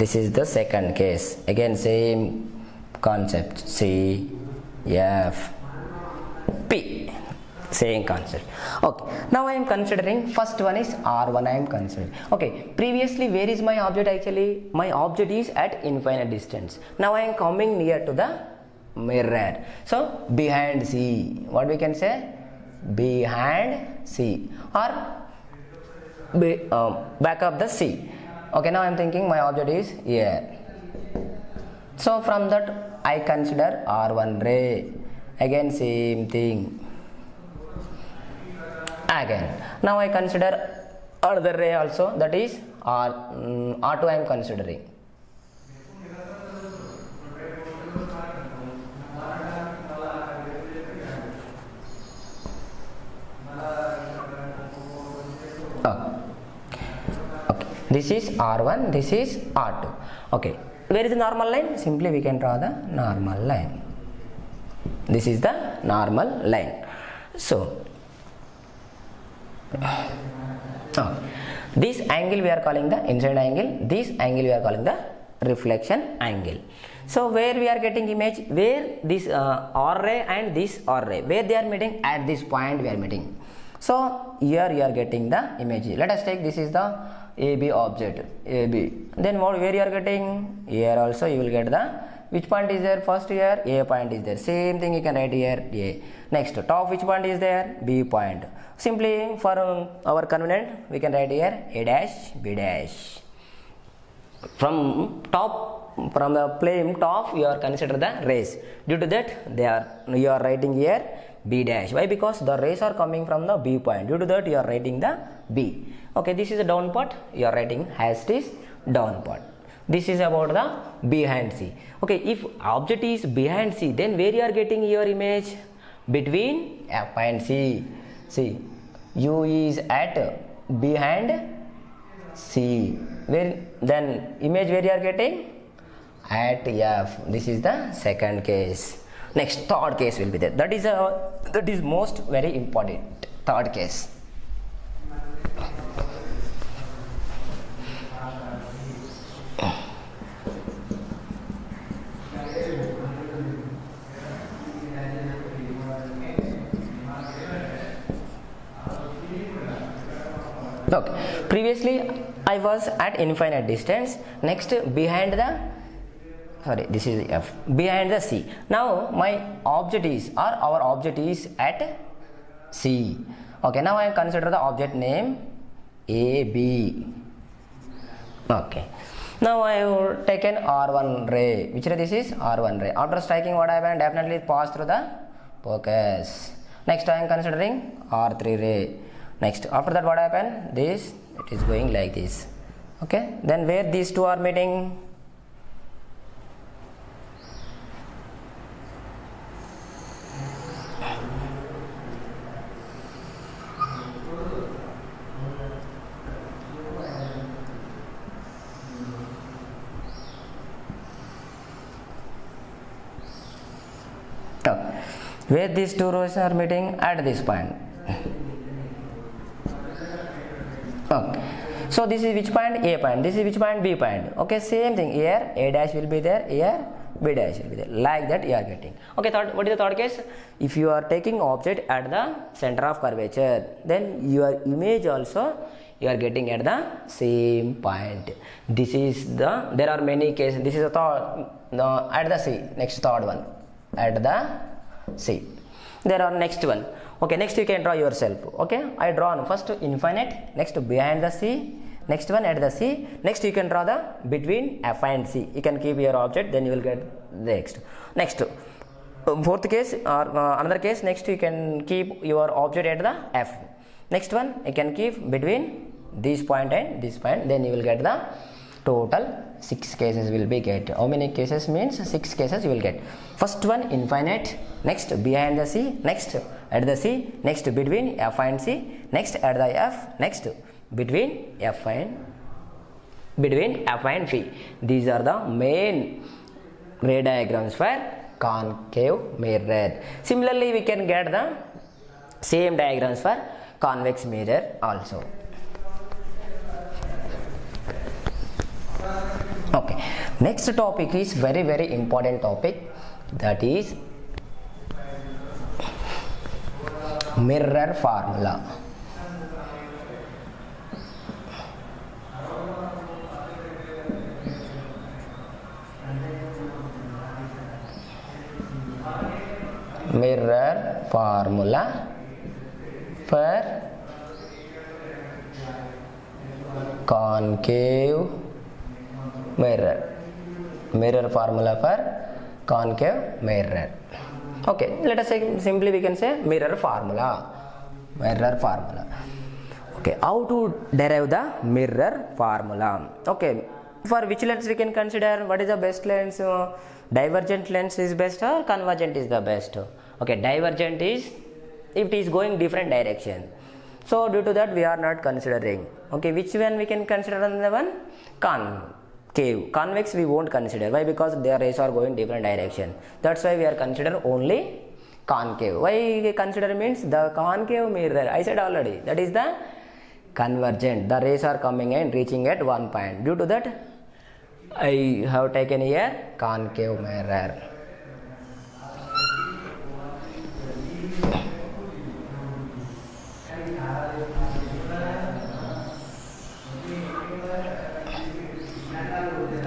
This is the second case. Again, same concept. C, F, P. Same concept. Okay. Now I am considering first one is R1. I am considering. Okay. Previously, where is my object actually? My object is at infinite distance. Now I am coming near to the mirror. So behind C. What we can say? Behind C or back of the C. Okay, now I am thinking my object is here. So from that I consider R1 ray. Again same thing. Again. Now I consider other ray also, that is R2 I am considering. This is R1, this is R2. Okay, where is the normal line? Simply we can draw the normal line. This is the normal line. So, this angle we are calling the incident angle, this angle we are calling the reflection angle. So, where we are getting image? Where this R ray and this R ray, where they are meeting? At this point we are meeting. So, here you are getting the image. Let us take this is the AB object, AB. Then where you are getting? Here also you will get the, which point is there? First here, A point is there. Same thing you can write here, A. Next, top which point is there? B point. Simply for our convenient, we can write here A dash, B dash. From top, from the plane top, you are considered the rays. Due to that, you are writing here B dash. Why? Because the rays are coming from the B point. Due to that, you are writing the B. Okay, this is a down part. You are writing has this down part. This is about the behind C. Okay, if object is behind C, then where you are getting your image? Between F and C. See, U is at behind C. Where then image where you are getting? At F. This is the second case. Next, third case will be there. That is most very important. Third case. Look, previously I was at infinite distance. Next, behind the this is F, behind the C. Now my object is, or our object is at C. Okay, now I consider the object name AB. Okay, now I have taken R1 ray. Which ray this is? R1 ray. After striking, what happened? Definitely pass through the focus. Next, I am considering R3 ray. Next, after that what happened? This, it is going like this. Okay, then where these two are meeting? Where these two rows are meeting? At this point. Okay. So this is which point? A point. This is which point? B point. Okay, same thing. Here A dash will be there. Here B dash will be there. Like that you are getting. Okay, what is the third case? If you are taking object at the center of curvature, then your image also you are getting at the same point. This is the, there are many cases. This is a third, no, at the C. Next third one. At the C. There are next one. Okay, next you can draw yourself. Okay, I drawn first infinite, next behind the C, next one at the C. Next you can draw the between F and C. You can keep your object, then you will get next. Next, fourth case or another case. Next you can keep your object at the F. Next one you can keep between this point and this point. Then you will get the total. 6 cases will be get. How many cases means? 6 cases you will get. First one infinite, next behind the C, next at the C, next between F and C, next at the F, next between F and V. These are the main ray diagrams for concave mirror. Similarly, we can get the same diagrams for convex mirror also. Okay, Next topic is very, very important topic, that is mirror formula. Mirror formula for concave mirror. Mirror formula for concave mirror. Okay, let us say, simply we can say mirror formula. Mirror formula. Okay, how to derive the mirror formula? Okay, for which lens we can consider? What is the best lens? Divergent lens is best or convergent is the best? Okay, divergent is if it is going different direction, so due to that we are not considering. Okay, which one we can consider? Another one, concave. Convex we won't consider. Why? Because their rays are going different direction, that's why we are consider only concave. Why consider means the concave mirror, I said already, that is the convergent, the rays are coming and reaching at one point. Due to that I have taken here concave mirror.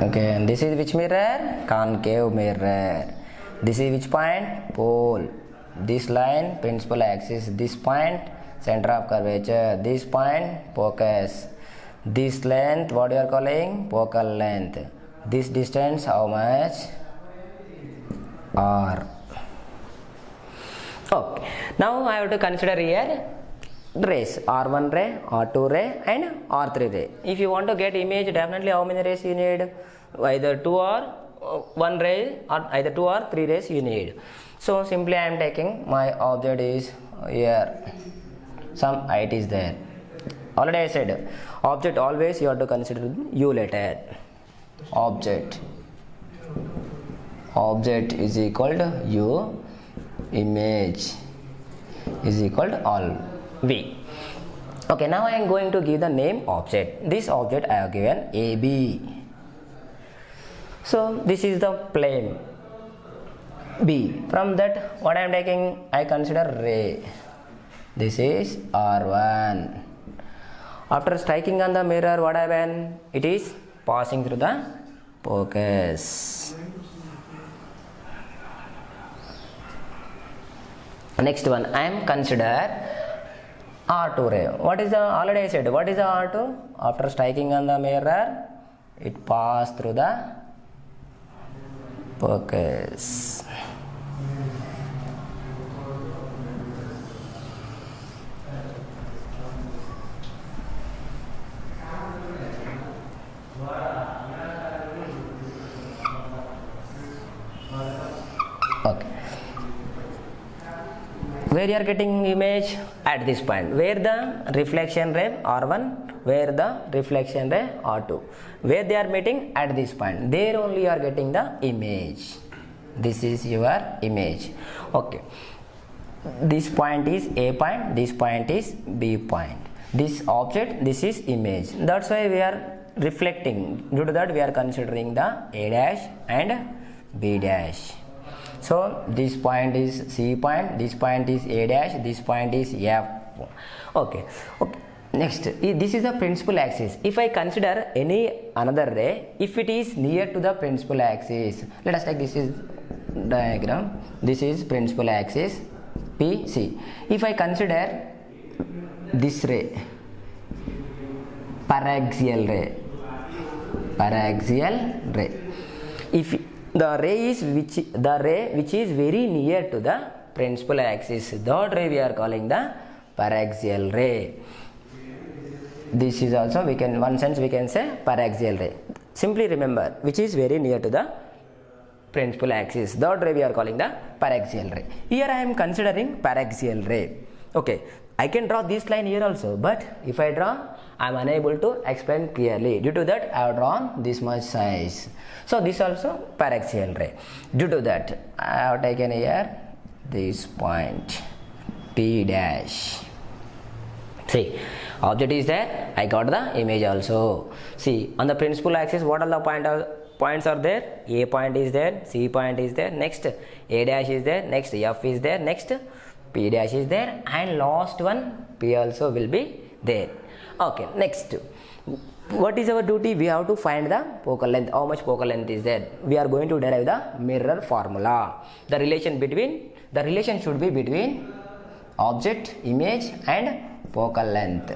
Okay, and this is which mirror? Concave mirror. This is which point? Pole. This line, principal axis. This point, center of curvature. This point, focus. This length, what you are calling? Focal length. This distance, how much? R. Okay, now I have to consider here rays, R1 ray, R2 ray and R3 ray. If you want to get image, definitely how many rays you need? Either 2 or 1 ray, or either 2 or 3 rays you need. So simply I am taking my object is here, some height is there. Already I said object, always you have to consider U letter. Object, object is equal to U, image is equal to all V. Okay, now I am going to give the name object. This object I have given AB. So this is the plane B. From that what I am taking, I consider ray. This is R1. After striking on the mirror, what happened? It is passing through the focus. Next one, I am consider R2 ray. What is the, already I said, what is the R2? After striking on the mirror, it passed through the focus. Okay. Where you are getting image? At this point, where the reflection ray R1, where the reflection ray R2, where they are meeting, at this point, there only you are getting the image. This is your image. Okay, this point is A point, this point is B point. This object, this is image, that's why we are reflecting. Due to that we are considering the A dash and B dash. So this point is C point, this point is A dash, this point is F. Okay, okay. Next, this is the principal axis. If I consider any another ray, if it is near to the principal axis, let us take this is diagram. This is principal axis PC. If I consider this ray, paraxial ray, paraxial ray. If the ray is which is very near to the principal axis, that ray we are calling the paraxial ray. This is also, we can, one sense we can say paraxial ray. Simply remember, which is very near to the principal axis, that ray we are calling the paraxial ray. Here I am considering paraxial ray. Okay, I can draw this line here also, but if I draw, I am unable to explain clearly. Due to that, I have drawn this much size. So this also paraxial ray. Due to that, I have taken here this point P dash. 3. Object is there, I got the image also. See, on the principal axis, what are the points are there? A point is there, C point is there, next A dash is there, next F is there, next P dash is there, and last one P also will be there. Okay, next, what is our duty? We have to find the focal length. How much focal length is there? We are going to derive the mirror formula. The relation between, the relation should be between object, image and focal length.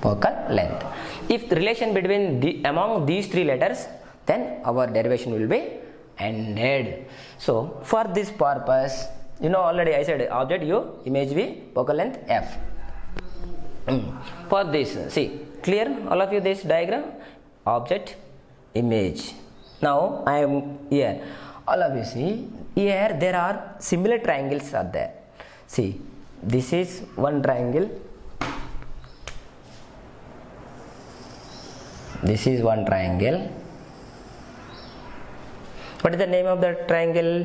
Focal length. If the relation between among these three letters, then our derivation will be ended. So for this purpose, you know already I said object U, image V, focal length F. For this, see, clear all of you this diagram? Object, image. Now I am here. All of you see here there are similar triangles are there. See, this is one triangle. This is one triangle. What is the name of the triangle?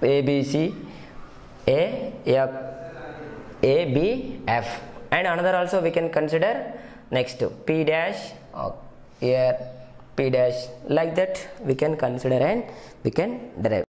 ABC, ABF. And another also we can consider, next to P dash, here P dash, like that we can consider and we can derive.